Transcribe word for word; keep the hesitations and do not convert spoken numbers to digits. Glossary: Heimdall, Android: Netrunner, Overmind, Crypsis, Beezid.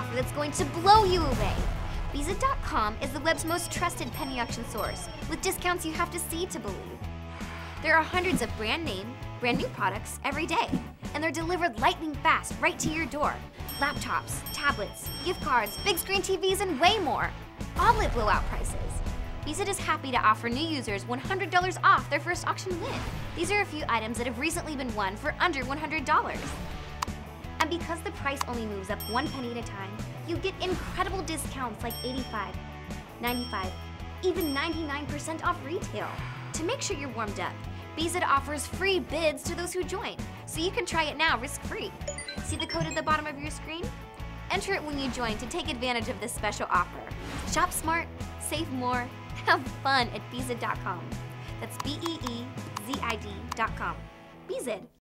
offer that's going to blow you away. Beezid dot com is the web's most trusted penny auction source, with discounts you have to see to believe. There are hundreds of brand name, brand new products every day, and they're delivered lightning fast right to your door. Laptops, tablets, gift cards, big screen T Vs, and way more, all at blowout prices. Beezid is happy to offer new users one hundred dollars off their first auction win. These are a few items that have recently been won for under one hundred dollars. And because the price only moves up one penny at a time, you get incredible discounts like eighty-five, ninety-five, even ninety-nine percent off retail. To make sure you're warmed up, Beezid offers free bids to those who join, so you can try it now risk-free. See the code at the bottom of your screen? Enter it when you join to take advantage of this special offer. Shop smart, save more, have fun at Beezid dot com. That's B E E Z I D dot com. Beezid.